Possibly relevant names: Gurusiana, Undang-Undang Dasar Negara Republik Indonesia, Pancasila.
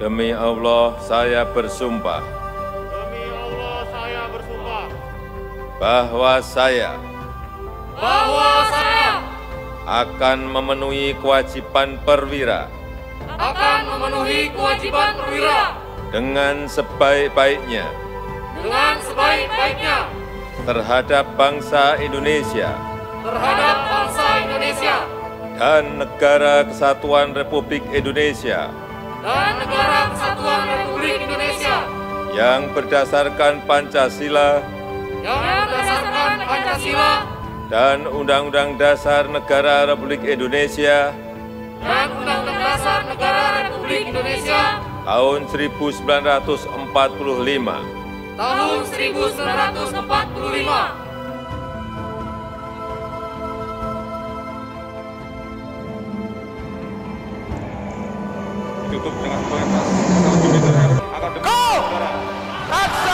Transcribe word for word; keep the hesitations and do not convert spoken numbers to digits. Demi Allah saya bersumpah, Demi Allah saya bersumpah bahwa saya bahwa saya akan memenuhi kewajiban perwira akan memenuhi kewajiban perwira dengan sebaik-baiknya dengan sebaik-baiknya terhadap bangsa Indonesia terhadap bangsa Indonesia dan negara kesatuan Republik Indonesia dan negara kesatuan Republik Indonesia yang berdasarkan Pancasila yang berdasarkan Pancasila dan Undang-Undang Dasar Negara Republik Indonesia dan Undang-Undang Dasar Negara Republik Indonesia tahun seribu sembilan ratus empat puluh lima tahun seribu sembilan ratus empat puluh lima. Tutup dengan poin mas. Go!